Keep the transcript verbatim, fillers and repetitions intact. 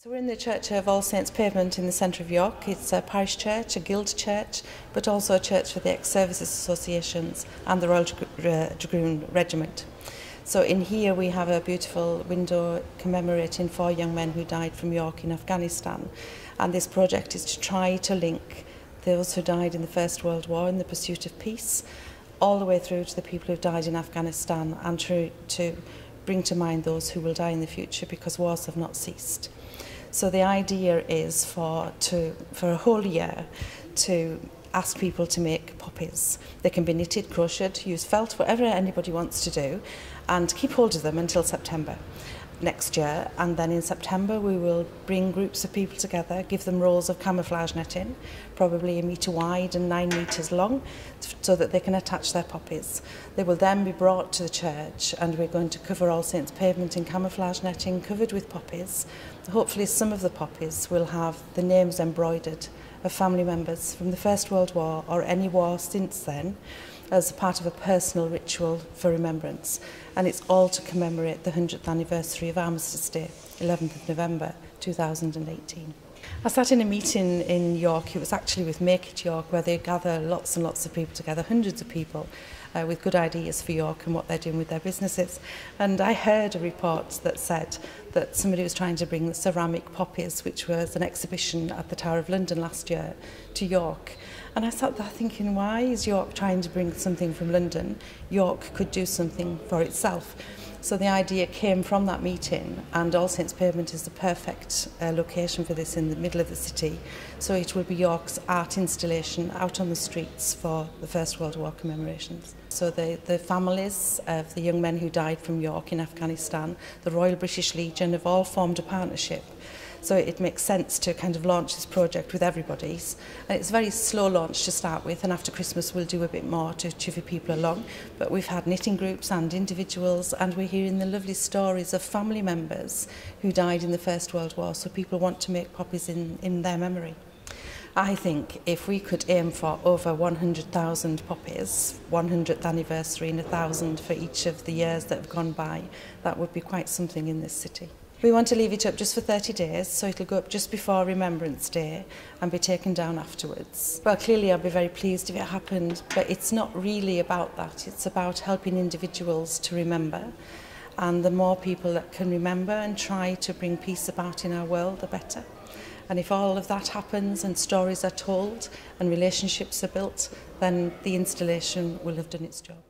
So we're in the Church of All Saints Pavement in the centre of York. It's a parish church, a guild church, but also a church for the ex-services associations and the Royal Dragoon Regiment. So in here we have a beautiful window commemorating four young men who died from York in Afghanistan. And this project is to try to link those who died in the First World War in the pursuit of peace all the way through to the people who died in Afghanistan, and to, to bring to mind those who will die in the future, because wars have not ceased. So the idea is for, to, for a whole year to ask people to make poppies. They can be knitted, crocheted, use felt, whatever anybody wants to do, and keep hold of them until September next year. And then in September we will bring groups of people together, give them rolls of camouflage netting, probably a metre wide and nine metres long, so that they can attach their poppies. They will then be brought to the church, and we're going to cover All Saints Pavement in camouflage netting covered with poppies. Hopefully some of the poppies will have the names embroidered of family members from the First World War or any war since then, as part of a personal ritual for remembrance. And it's all to commemorate the hundredth anniversary of Armistice Day, eleventh of November two thousand eighteen. I sat in a meeting in York. It was actually with Make It York, where they gather lots and lots of people together, hundreds of people, uh, with good ideas for York and what they're doing with their businesses. And I heard a report that said that somebody was trying to bring the ceramic poppies, which was an exhibition at the Tower of London last year, to York. And I sat there thinking, why is York trying to bring something from London? York could do something for itself. So the idea came from that meeting, and All Saints Pavement is the perfect uh, location for this, in the middle of the city. So it will be York's art installation out on the streets for the First World War commemorations. So the, the families of the young men who died from York in Afghanistan, the Royal British Legion, have all formed a partnership. So it makes sense to kind of launch this project with everybody's. And it's a very slow launch to start with, and after Christmas we'll do a bit more to chivvy people along. But we've had knitting groups and individuals, and we're hearing the lovely stories of family members who died in the First World War, so people want to make poppies in, in their memory. I think if we could aim for over one hundred thousand poppies, one hundredth anniversary and one thousand for each of the years that have gone by, that would be quite something in this city. We want to leave it up just for thirty days, so it'll go up just before Remembrance Day and be taken down afterwards. Well, clearly I'd be very pleased if it happened, but it's not really about that. It's about helping individuals to remember. And the more people that can remember and try to bring peace about in our world, the better. And if all of that happens and stories are told and relationships are built, then the installation will have done its job.